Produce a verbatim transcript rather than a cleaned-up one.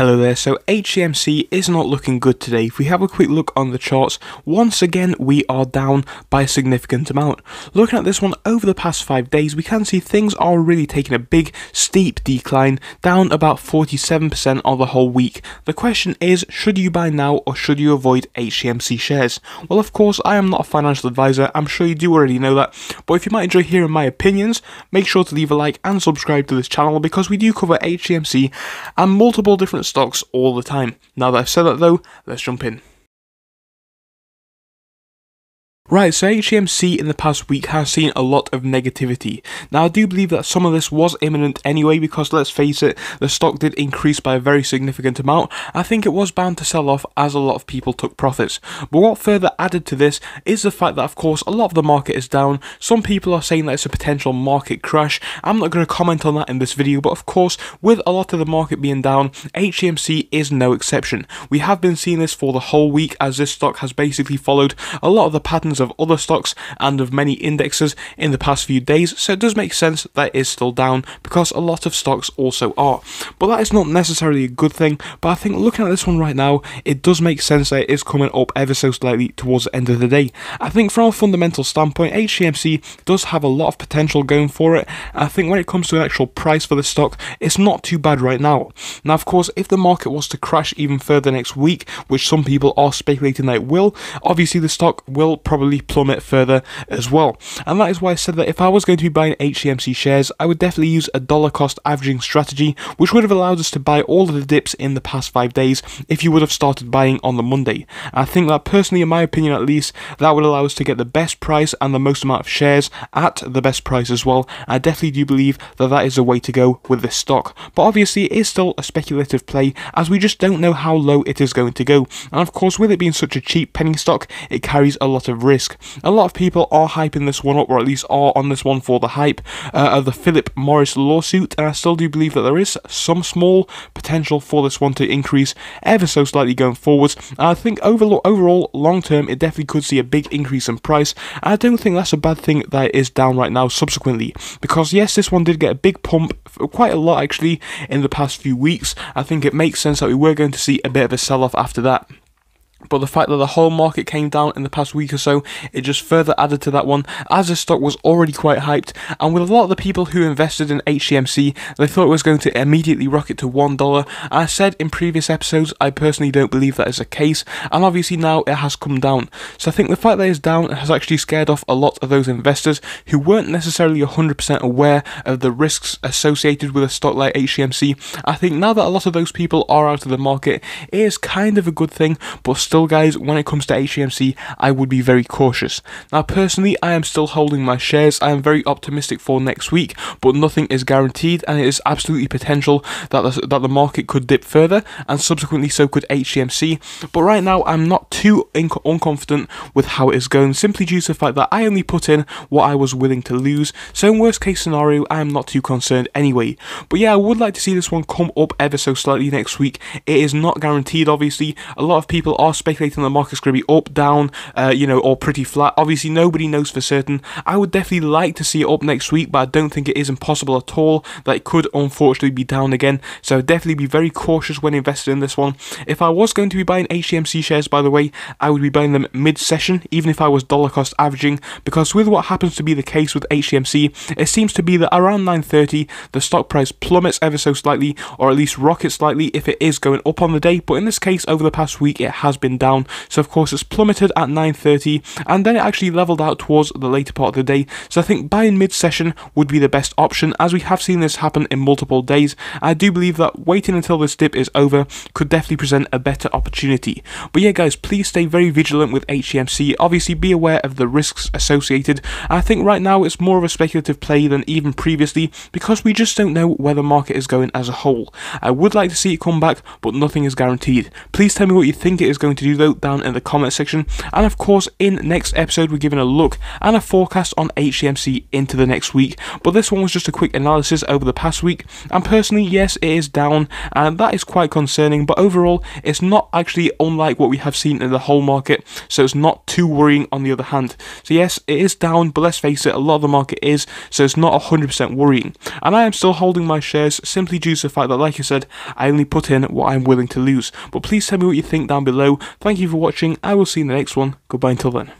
Hello there, so H C M C is not looking good today. If we have a quick look on the charts, once again we are down by a significant amount. Looking at this one over the past five days, we can see things are really taking a big steep decline, down about forty-seven percent on the whole week. The question is, should you buy now or should you avoid H C M C shares? Well, of course, I am not a financial advisor, I'm sure you do already know that, but if you might enjoy hearing my opinions, make sure to leave a like and subscribe to this channel because we do cover H C M C and multiple different stocks all the time. Now that I've said that though, let's jump in. Right, so H C M C in the past week has seen a lot of negativity. Now I do believe that some of this was imminent anyway because let's face it, the stock did increase by a very significant amount. I think it was bound to sell off as a lot of people took profits. But what further added to this is the fact that of course a lot of the market is down. Some people are saying that it's a potential market crash. I'm not going to comment on that in this video, but of course with a lot of the market being down, H C M C is no exception. We have been seeing this for the whole week as this stock has basically followed a lot of the patterns of other stocks and of many indexes in the past few days, so it does make sense that it is still down because a lot of stocks also are. But that is not necessarily a good thing, but I think looking at this one right now, it does make sense that it is coming up ever so slightly towards the end of the day. I think from a fundamental standpoint, H C M C does have a lot of potential going for it. I think when it comes to an actual price for the stock, it's not too bad right now. Now of course, if the market was to crash even further next week, which some people are speculating that it will, obviously the stock will probably plummet further as well, and that is why I said that if I was going to be buying H C M C shares, I would definitely use a dollar cost averaging strategy, which would have allowed us to buy all of the dips in the past five days if you would have started buying on the Monday. I think that personally, in my opinion at least, that would allow us to get the best price and the most amount of shares at the best price as well. I definitely do believe that that is the way to go with this stock, but obviously it is still a speculative play as we just don't know how low it is going to go, and of course with it being such a cheap penny stock, it carries a lot of risk. A lot of people are hyping this one up, or at least are on this one for the hype uh, of the Philip Morris lawsuit, and I still do believe that there is some small potential for this one to increase ever so slightly going forwards. And I think overall, overall long term, it definitely could see a big increase in price. I don't think that's a bad thing that it is down right now subsequently, because yes, this one did get a big pump, quite a lot actually, in the past few weeks. I think it makes sense that we were going to see a bit of a sell-off after that. But the fact that the whole market came down in the past week or so, it just further added to that one, as this stock was already quite hyped, and with a lot of the people who invested in H C M C, they thought it was going to immediately rocket to one dollar. I said in previous episodes, I personally don't believe that is the case, and obviously now it has come down. So I think the fact that it's down has actually scared off a lot of those investors who weren't necessarily one hundred percent aware of the risks associated with a stock like H C M C. I think now that a lot of those people are out of the market, it is kind of a good thing, but still Still guys, when it comes to H C M C, I would be very cautious. Now personally, I am still holding my shares. I am very optimistic for next week, but nothing is guaranteed, and it is absolutely potential that the, that the market could dip further, and subsequently so could H C M C. But right now, I'm not too unconfident with how it is going, simply due to the fact that I only put in what I was willing to lose. So in worst case scenario, I am not too concerned anyway. But yeah, I would like to see this one come up ever so slightly next week. It is not guaranteed, obviously. A lot of people are speculating the market's going to be up, down, uh, you know, or pretty flat. Obviously, nobody knows for certain. I would definitely like to see it up next week, but I don't think it is impossible at all that it could unfortunately be down again. So I'd definitely be very cautious when invested in this one. If I was going to be buying H C M C shares, by the way, I would be buying them mid-session, even if I was dollar cost averaging, because with what happens to be the case with H C M C, it seems to be that around nine thirty, the stock price plummets ever so slightly, or at least rockets slightly if it is going up on the day. But in this case, over the past week, it has been down, so of course it's plummeted at nine thirty, and then it actually leveled out towards the later part of the day. So I think buying mid-session would be the best option, as we have seen this happen in multiple days. I do believe that waiting until this dip is over could definitely present a better opportunity. But yeah guys, please stay very vigilant with H C M C. Obviously be aware of the risks associated. I think right now it's more of a speculative play than even previously, because we just don't know where the market is going as a whole. I would like to see it come back, but nothing is guaranteed. Please tell me what you think it is going to to do though down in the comment section. And of course, in next episode, we're giving a look and a forecast on H C M C into the next week. But this one was just a quick analysis over the past week. And personally, yes, it is down, and that is quite concerning. But overall, it's not actually unlike what we have seen in the whole market, so it's not too worrying on the other hand. So yes, it is down, but let's face it, a lot of the market is, so it's not one hundred percent worrying. And I am still holding my shares simply due to the fact that, like I said, I only put in what I'm willing to lose. But please tell me what you think down below. Thank you for watching. I will see you in the next one. Goodbye until then.